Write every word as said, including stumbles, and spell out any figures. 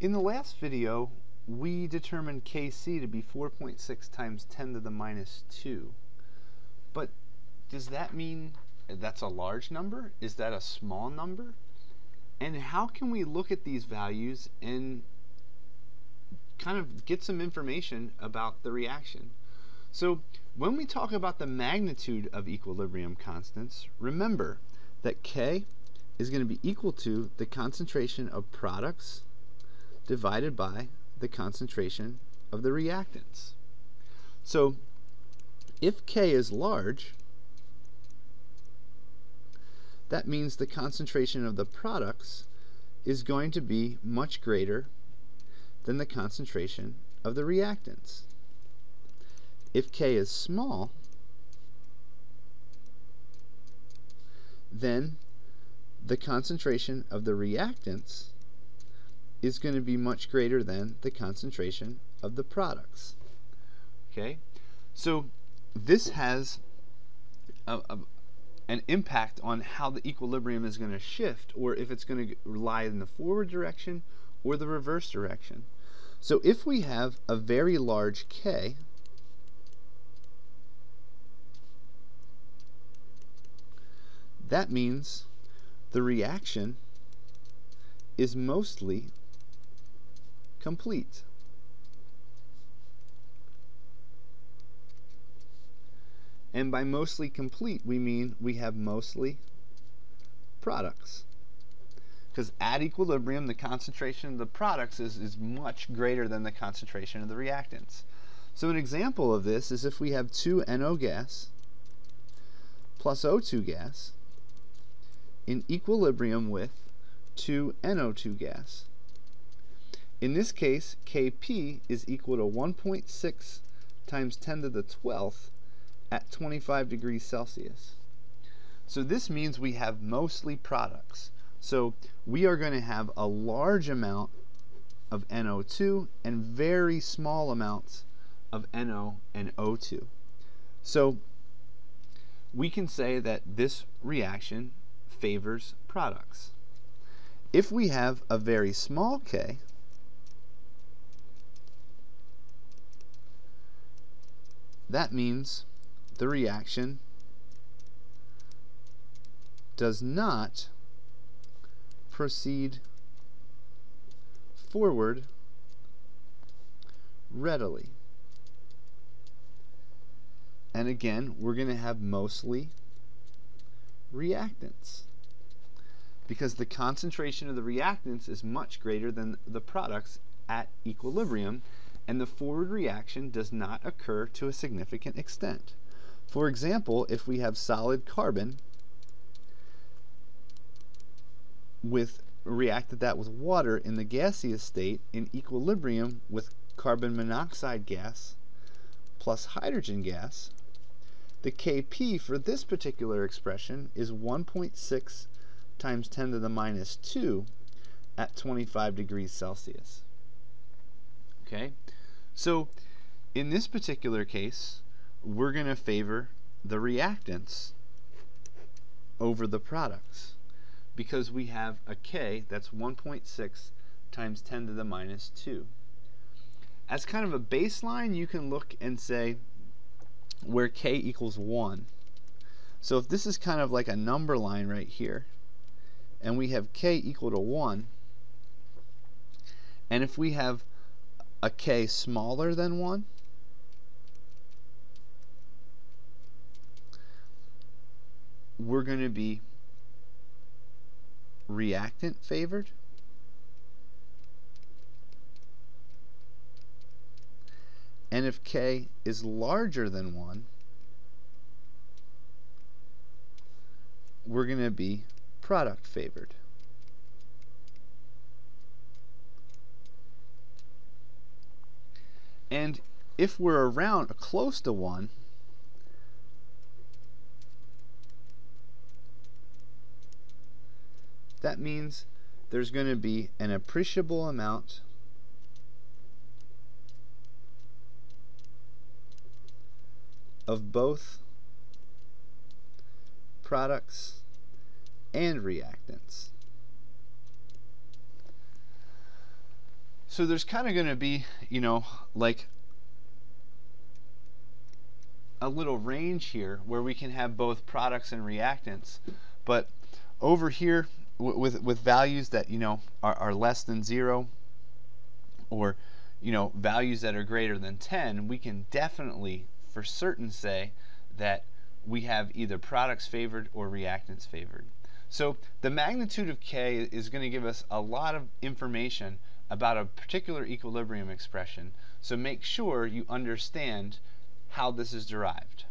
In the last video, we determined K C to be four point six times ten to the minus two. But does that mean that's a large number? Is that a small number? And how can we look at these values and kind of get some information about the reaction? So when we talk about the magnitude of equilibrium constants, remember that K is going to be equal to the concentration of products divided by the concentration of the reactants. So if K is large, that means the concentration of the products is going to be much greater than the concentration of the reactants. If K is small, then the concentration of the reactants is going to be much greater than the concentration of the products. Okay, so this has a, a, an impact on how the equilibrium is going to shift, or if it's going to lie in the forward direction or the reverse direction. So if we have a very large K, that means the reaction is mostly complete. And by mostly complete, we mean we have mostly products. Because at equilibrium, the concentration of the products is, is much greater than the concentration of the reactants. So an example of this is if we have two N O gas plus O two gas in equilibrium with two N O two gas. In this case, K P is equal to one point six times ten to the twelfth at twenty-five degrees Celsius. So this means we have mostly products. So we are going to have a large amount of N O two and very small amounts of N O and O two. So we can say that this reaction favors products. If we have a very small K, that means the reaction does not proceed forward readily. And again, we're going to have mostly reactants, because the concentration of the reactants is much greater than the products at equilibrium, and the forward reaction does not occur to a significant extent. For example, if we have solid carbon with reacted that with water in the gaseous state in equilibrium with carbon monoxide gas plus hydrogen gas, the K P for this particular expression is one point six times ten to the minus two at twenty-five degrees Celsius. Okay, so in this particular case, we're going to favor the reactants over the products because we have a K that's one point six times ten to the minus two. As kind of a baseline, you can look and say where K equals one. So if this is kind of like a number line right here, and we have K equal to one, and if we have a K smaller than one, we're going to be reactant favored, and if K is larger than one, we're going to be product favored. And if we're around close to one, that means there's going to be an appreciable amount of both products and reactants. So there's kind of going to be, you know, like a little range here where we can have both products and reactants. But over here with with values that, you know, are, are less than zero, or, you know, values that are greater than ten, we can definitely for certain say that we have either products favored or reactants favored. So the magnitude of K is going to give us a lot of information about a particular equilibrium expression. So make sure you understand how this is derived.